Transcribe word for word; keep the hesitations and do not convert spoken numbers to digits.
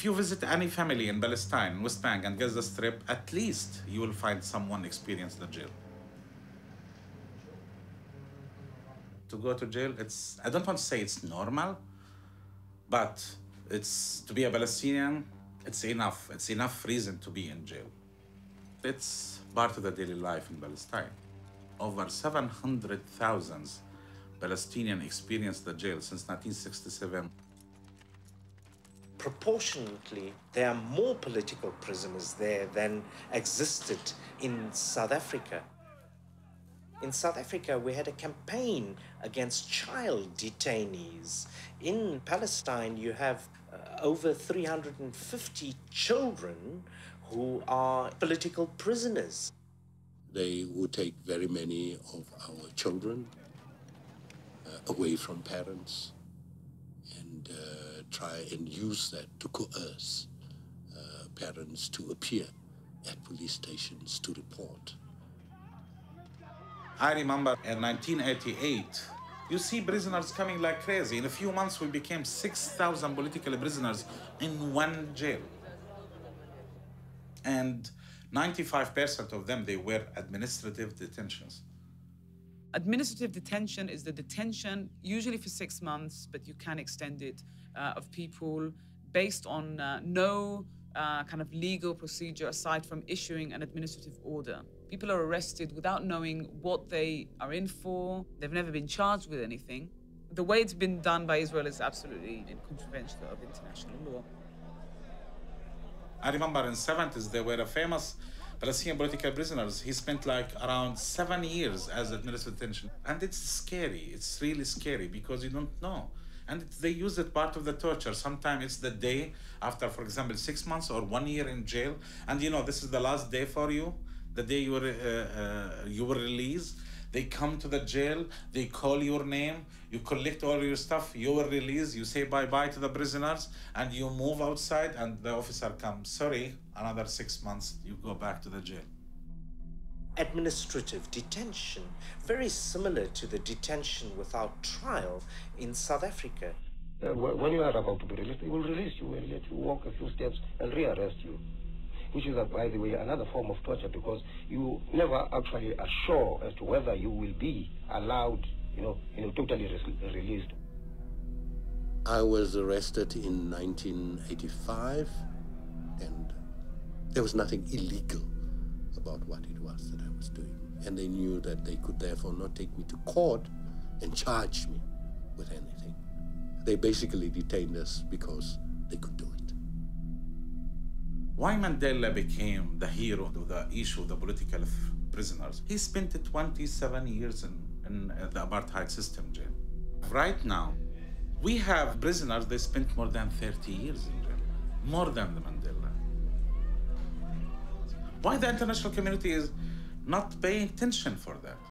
If you visit any family in Palestine, West Bank, and Gaza Strip, at least you will find someone experienced the jail. To go to jail, it's, I don't want to say it's normal, but it's, to be a Palestinian, it's enough. It's enough reason to be in jail. It's part of the daily life in Palestine. Over seven hundred thousand Palestinians experienced the jail since nineteen sixty-seven. Proportionately, there are more political prisoners there than existed in South Africa. In South Africa, we had a campaign against child detainees. In Palestine, you have uh, over three hundred fifty children who are political prisoners. They would take very many of our children uh, away from parents and uh, try and use that to coerce uh, parents to appear at police stations to report. I remember in nineteen eighty-eight, you see prisoners coming like crazy. In a few months, we became six thousand political prisoners in one jail. And ninety-five percent of them, they were administrative detentions. Administrative detention is the detention, usually for six months, but you can extend it, uh, of people based on uh, no uh, kind of legal procedure aside from issuing an administrative order. People are arrested without knowing what they are in for. They've never been charged with anything. The way it's been done by Israel is absolutely in contravention of international law. I remember in the seventies, there were a famous Palestinian political prisoners. He spent like around seven years as administrative detention. And it's scary. It's really scary because you don't know. And they use it part of the torture. Sometimes it's the day after, for example, six months or one year in jail. And you know, this is the last day for you. The day you were, uh, uh, you were released, they come to the jail, they call your name, you collect all your stuff, you were released, you say bye-bye to the prisoners, and you move outside, and the officer comes, sorry, another six months, you go back to the jail. Administrative detention, very similar to the detention without trial in South Africa. Uh, when you are about to be released, they will release you and let you walk a few steps and re-arrest you. Which is, by the way, another form of torture because you never actually are sure as to whether you will be allowed, you know, you know totally re released. I was arrested in nineteen eighty-five, and there was nothing illegal about what it was that I was doing. And they knew that they could therefore not take me to court and charge me with anything. They basically detained us because they could do it. Why Mandela became the hero of the issue of the political prisoners? He spent twenty-seven years in, in the apartheid system jail. Right now, we have prisoners that spent more than thirty years in jail, more than the Mandela. Why the international community is not paying attention for that?